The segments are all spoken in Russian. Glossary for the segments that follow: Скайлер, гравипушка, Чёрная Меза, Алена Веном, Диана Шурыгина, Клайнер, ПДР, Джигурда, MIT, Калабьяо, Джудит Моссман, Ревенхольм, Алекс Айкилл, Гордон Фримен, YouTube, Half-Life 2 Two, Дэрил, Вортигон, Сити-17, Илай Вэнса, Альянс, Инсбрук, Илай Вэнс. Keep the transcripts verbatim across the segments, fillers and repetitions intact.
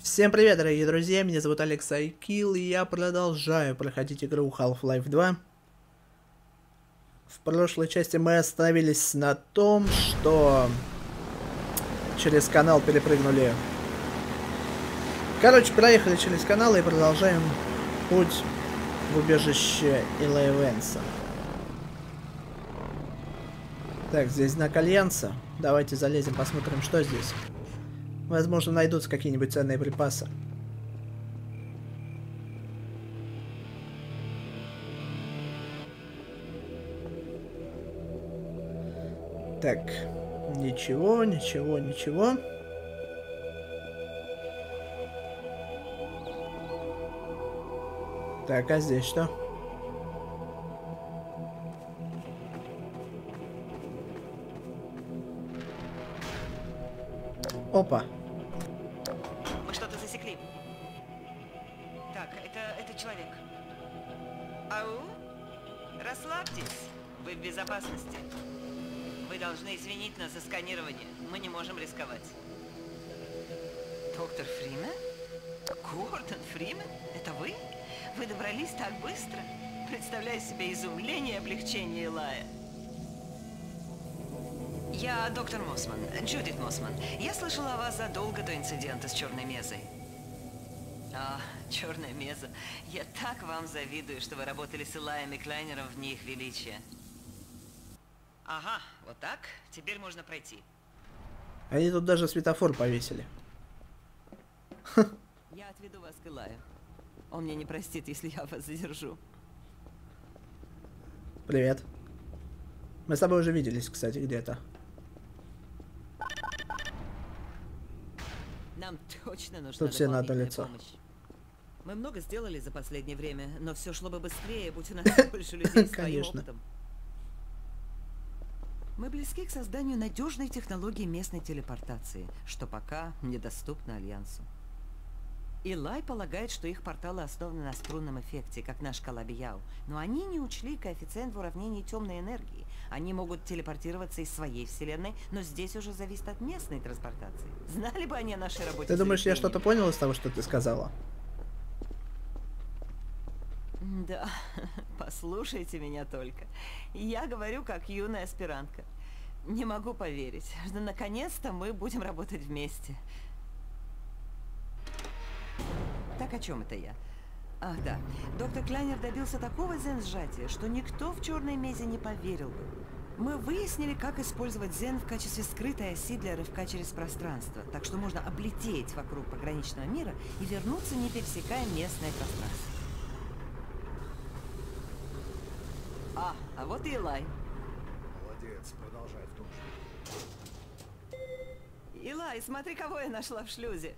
Всем привет, дорогие друзья, меня зовут Алекс Айкилл, и я продолжаю проходить игру Half-Life два. В прошлой части мы остановились на том, что через канал перепрыгнули. Короче, проехали через канал и продолжаем путь в убежище Илая Вэнса. Так, здесь знак Альянса. Давайте залезем, посмотрим, что здесь. Возможно, найдутся какие-нибудь ценные припасы. Так, ничего, ничего, ничего. Так, а здесь что? Опа. Мы что-то засекли. Так, это, это человек. Ау, расслабьтесь, вы в безопасности. Вы должны извинить нас за сканирование. Мы не можем рисковать. Доктор Фримен? Гордон Фримен? Это вы? Вы добрались так быстро? Представляю себе изумление и облегчение Илая. Я доктор Моссман, Джудит Моссман. Я слышала о вас задолго до инцидента с Чёрной Мезой. А, Чёрная Меза. Я так вам завидую, что вы работали с Илаем и Клайнером в них величия. Ага, вот так. Теперь можно пройти. Они тут даже светофор повесили. Я отведу вас к Илаю. Он мне не простит, если я вас задержу. Привет. Мы с тобой уже виделись, кстати, где-то. Нам точно нужна дополнительная помощь. Мы много сделали за последнее время, но все шло бы быстрее, будь у нас больше людей с своим опытом. Мы близки к созданию надежной технологии местной телепортации, что пока недоступно Альянсу. Илай полагает, что их порталы основаны на струнном эффекте, как наш Калабьяо, но они не учли коэффициент в уравнении темной энергии. Они могут телепортироваться из своей вселенной, но здесь уже зависит от местной транспортации. Знали бы они о нашей работе. Ты думаешь, я что-то понял из того, что ты сказала? Да, послушайте меня только. Я говорю как юная аспирантка. Не могу поверить, что наконец-то мы будем работать вместе. Так о чем это я? Ах, да. Доктор Клайнер добился такого зен-сжатия, что никто в Чёрной Мезе не поверил бы. Мы выяснили, как использовать зен в качестве скрытой оси для рывка через пространство, так что можно облететь вокруг пограничного мира и вернуться, не пересекая местное пространство. А, а вот и Илай. Молодец, продолжай в том же. Илай, смотри, кого я нашла в шлюзе.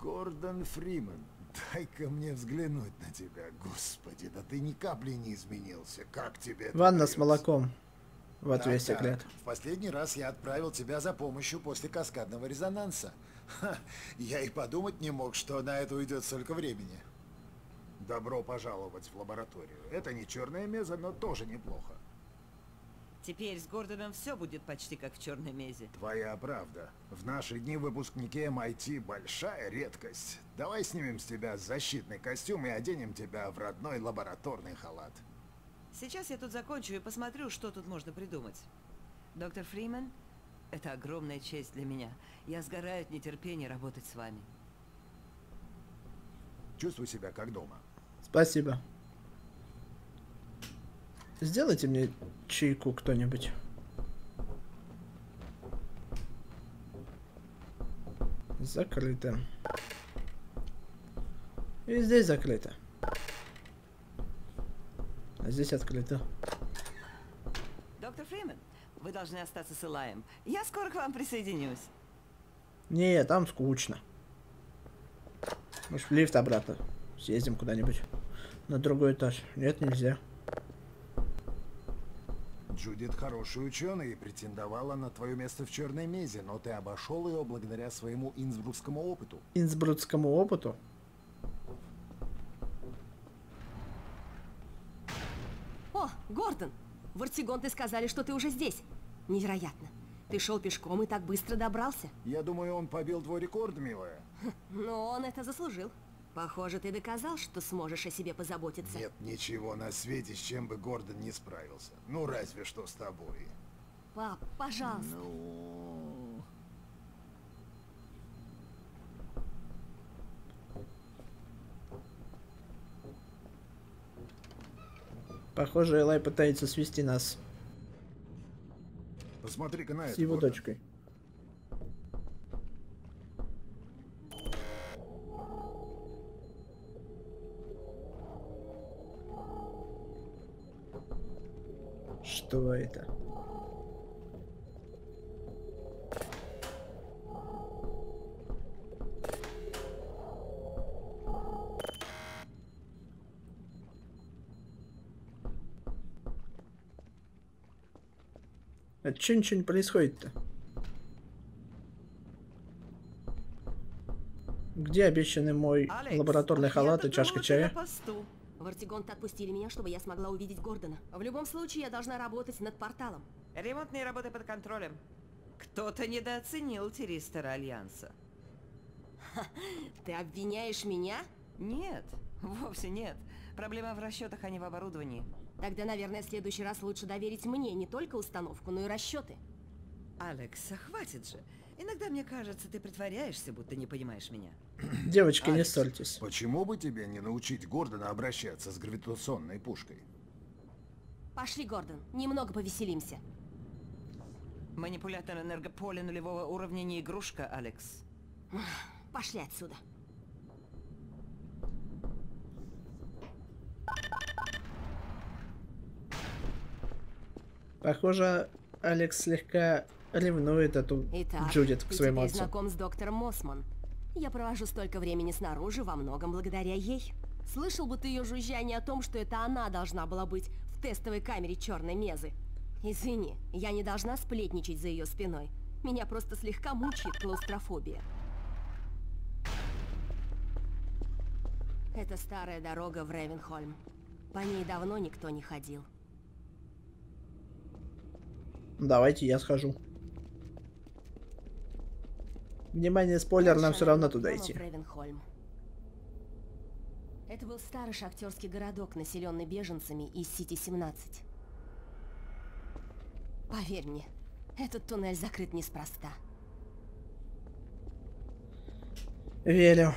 Гордон Фримен, дай-ка мне взглянуть на тебя, господи, да ты ни капли не изменился, как тебе это? Ванна с молоком, вот весь секрет. В последний раз я отправил тебя за помощью после каскадного резонанса. Ха, я и подумать не мог, что на это уйдет столько времени. Добро пожаловать в лабораторию. Это не Чёрная Меза, но тоже неплохо. Теперь с Гордоном все будет почти как в Чёрной Мезе. Твоя правда. В наши дни выпускники эм ай ти большая редкость. Давай снимем с тебя защитный костюм и оденем тебя в родной лабораторный халат. Сейчас я тут закончу и посмотрю, что тут можно придумать. Доктор Фримен, это огромная честь для меня. Я сгораю от нетерпения работать с вами. Чувствую себя как дома. Спасибо. Сделайте мне чайку кто-нибудь. Закрыто. И здесь закрыто. А здесь открыто. Доктор Фримен, вы должны остаться с Илаем. Я скоро к вам присоединюсь. Не, там скучно. Может, в лифт обратно съездим куда-нибудь. На другой этаж. Нет, нельзя. Джудит хороший ученый и претендовала на твое место в Чёрной Мезе, но ты обошел ее благодаря своему инсбрукскому опыту. Инсбрукскому опыту? О, Гордон! Вортигон, ты сказали, что ты уже здесь. Невероятно. Ты шел пешком и так быстро добрался. Я думаю, он побил твой рекорд, милая. Но он это заслужил. Похоже, ты доказал, что сможешь о себе позаботиться. Нет ничего на свете, с чем бы Гордон не справился. Ну, разве что с тобой. Пап, пожалуйста. Ну... Похоже, Элай пытается свести нас. Посмотри-ка на это. С его Гордон. Дочкой. Что это? А чё ничего не происходит-то? Где обещанный мой Алекс, лабораторный халат и чашка чая? Вортигон отпустили меня, чтобы я смогла увидеть Гордона. В любом случае, я должна работать над порталом. Ремонтные работы под контролем. Кто-то недооценил Тиристера Альянса. Ха, ты обвиняешь меня? Нет, вовсе нет. Проблема в расчетах, а не в оборудовании. Тогда, наверное, в следующий раз лучше доверить мне не только установку, но и расчеты. Алекс, хватит же. Иногда мне кажется, ты притворяешься, будто не понимаешь меня. Девочки, Алекс, не ссорьтесь. Почему бы тебе не научить Гордона обращаться с гравитационной пушкой? Пошли, Гордон, немного повеселимся. Манипулятор энергополя нулевого уровня не игрушка, Алекс. Пошли отсюда. Похоже, Алекс слегка... ревнует эту Итак, Джудит к своему отцу. Я знаком с доктором Моссман. Я провожу столько времени снаружи во многом благодаря ей. Слышал бы ты ее жужжание о том, что это она должна была быть в тестовой камере Чёрной Мезы. Извини, я не должна сплетничать за ее спиной. Меня просто слегка мучает клаустрофобия. Это старая дорога в Ревенхольм. По ней давно никто не ходил. Давайте я схожу. Внимание, спойлер, нам все равно туда идти. Это был старый шахтерский городок, населенный беженцами из Сити семнадцать. Поверь мне, этот туннель закрыт неспроста. Верю.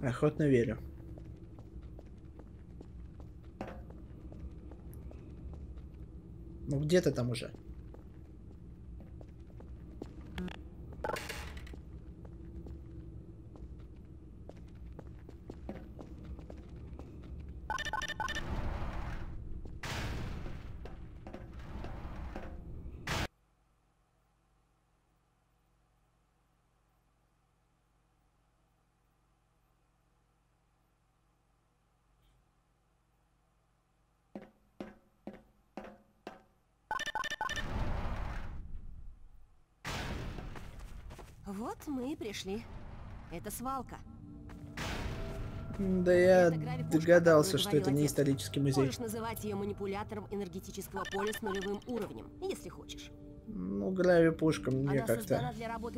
Охотно верю. Ну где ты там уже? Вот мы и пришли. Это свалка. Да я догадался, что это не исторический музей. Можешь называть ее манипулятором энергетического поля с нулевым уровнем, если хочешь. Ну, гравипушка мне как-то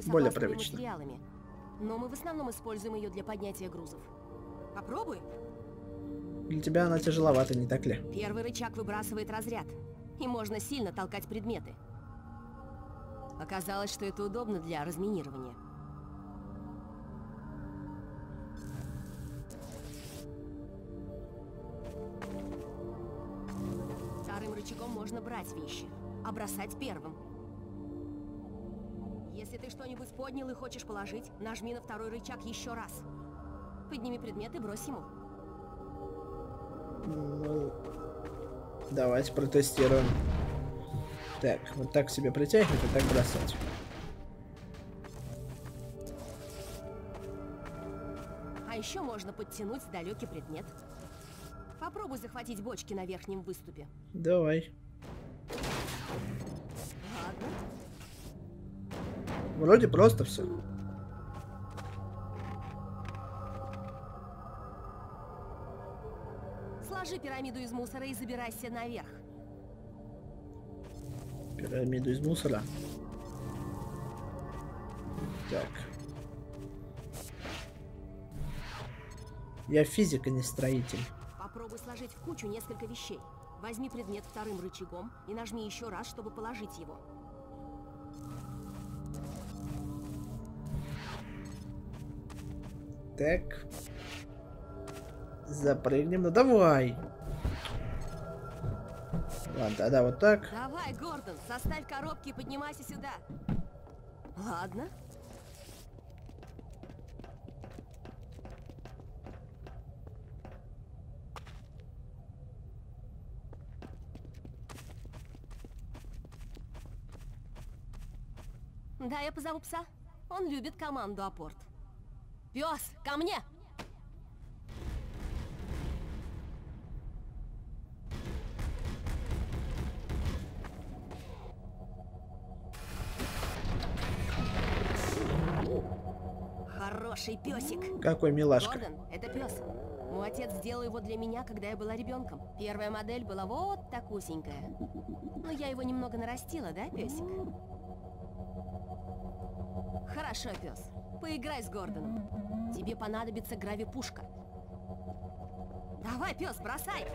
более привычно. Но мы в основном используем ее для поднятия грузов. Попробуй. Для тебя она тяжеловата, не так ли? Первый рычаг выбрасывает разряд, и можно сильно толкать предметы. Оказалось, что это удобно для разминирования. Вторым рычагом можно брать вещи, а бросать первым. Если ты что-нибудь поднял и хочешь положить, нажми на второй рычаг еще раз. Подними предмет и брось ему. Ну, давайте протестируем. Так, вот так себе притягивать и так бросать. А еще можно подтянуть далекий предмет. Попробуй захватить бочки на верхнем выступе. Давай. Ладно. Вроде просто все. Сложи пирамиду из мусора и забирайся наверх. Пирамиду из мусора. Так. Я физик, а не строитель. Попробуй сложить в кучу несколько вещей. Возьми предмет вторым рычагом и нажми еще раз, чтобы положить его. Так. Запрыгнем. Ну давай. Ладно, тогда вот так. Давай, Гордон, составь коробки и поднимайся сюда. Ладно. Да, я позову пса. Он любит команду апорт. Пес, ко мне! Хороший песик. Какой милашка. Гордон, это пес. Мой отец сделал его для меня, когда я была ребенком. Первая модель была вот так усенькая. Но я его немного нарастила, да, песик? Хорошо, пес. Поиграй с Гордоном. Тебе понадобится гравипушка. Давай, пес, бросай!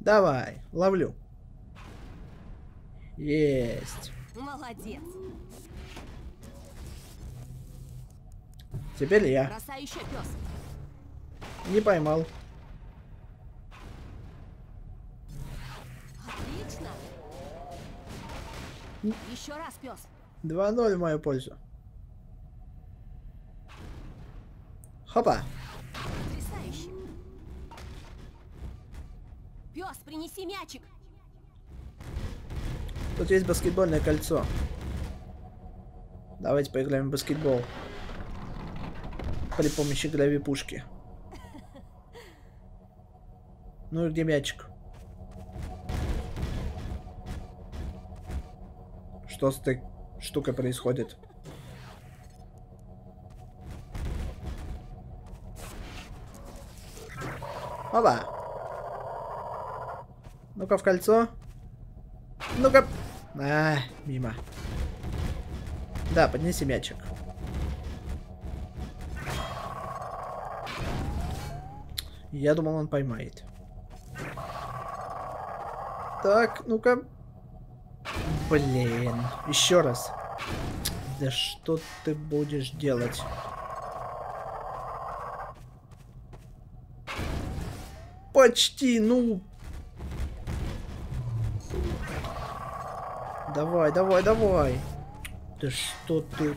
Давай, ловлю. Есть. Молодец. Теперь я. Бросай еще, пес. Не поймал. Еще раз, пес. два ноль в мою пользу. Хопа. Потрясающе. Пес, принеси мячик. Тут есть баскетбольное кольцо. Давайте поиграем в баскетбол. При помощи гравипушки. Ну и где мячик? Что с этой штукой происходит? Опа! Ну-ка в кольцо. Ну-ка. А, мимо. Да, поднеси мячик. Я думал, он поймает. Так, ну-ка. Блин, еще раз. Да что ты будешь делать? Почти, ну. Давай, давай, давай. Да что ты? Я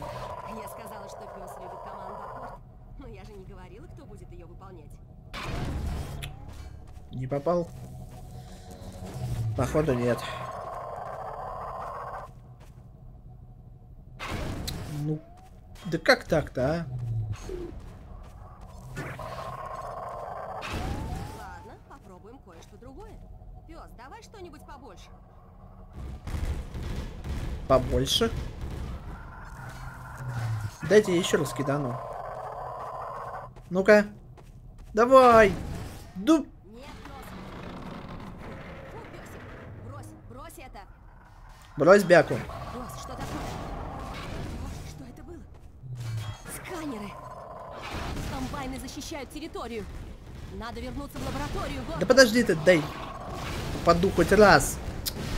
сказала, что пёс любит команду апорт, но я же не говорила, кто будет ее выполнять. Не попал? Походу нет. Да как так-то, а? Ладно, попробуем кое-что другое. Пёс, давай что-нибудь побольше. Побольше? Дайте я еще раз кидану. Ну-ка. Давай! Дуб! Нет, Фу, пёсик. Брось, брось это. Брось бяку. Брось, что такое? Комбайны защищают территорию. Надо вернуться в лабораторию. Гордон. Да подожди ты, дай. Попаду хоть раз.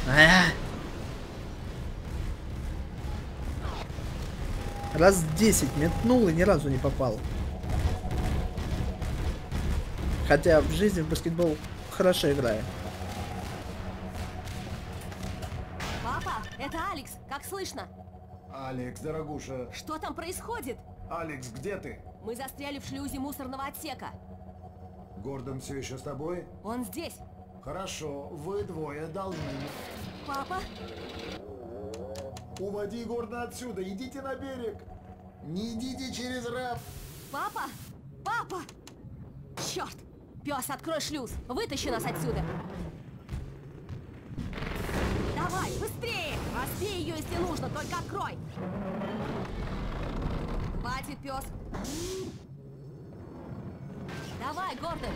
А-а-а. Раз десять метнул и ни разу не попал. Хотя в жизни в баскетбол хорошо играю. Папа, это Алекс. Как слышно? Алекс, дорогуша. Что там происходит? Алекс, где ты? Мы застряли в шлюзе мусорного отсека. Гордон все еще с тобой? Он здесь. Хорошо, вы двое должны. Папа? Уводи Гордона отсюда, идите на берег. Не идите через рэп. Папа? Папа! Черт! Пес, открой шлюз, вытащи нас отсюда. Давай, быстрее! Распей ее, если нужно, только открой. Хватит, пес. Давай, Гордон.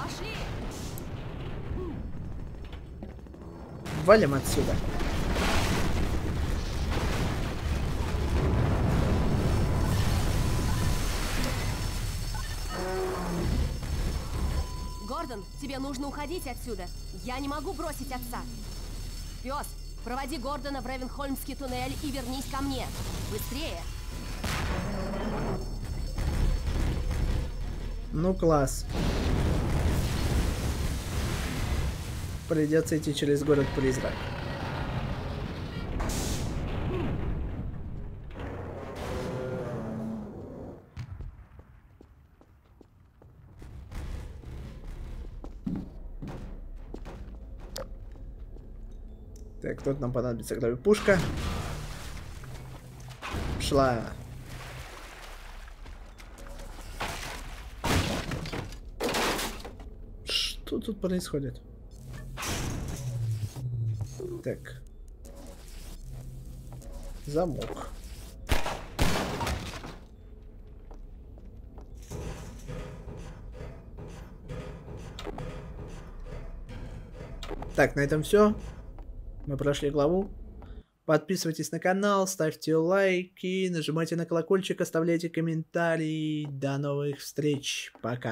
Пошли. Валим отсюда. Гордон, тебе нужно уходить отсюда. Я не могу бросить отца. Пёс, проводи Гордона в Ревенхольмский туннель и вернись ко мне. Быстрее. Ну, класс. Придется идти через город-призрак. Так, тут нам понадобится гравипушка. Шла. Что тут происходит? Так. Замок. Так, на этом все. Мы прошли главу. Подписывайтесь на канал, ставьте лайки, нажимайте на колокольчик, оставляйте комментарии. До новых встреч. Пока.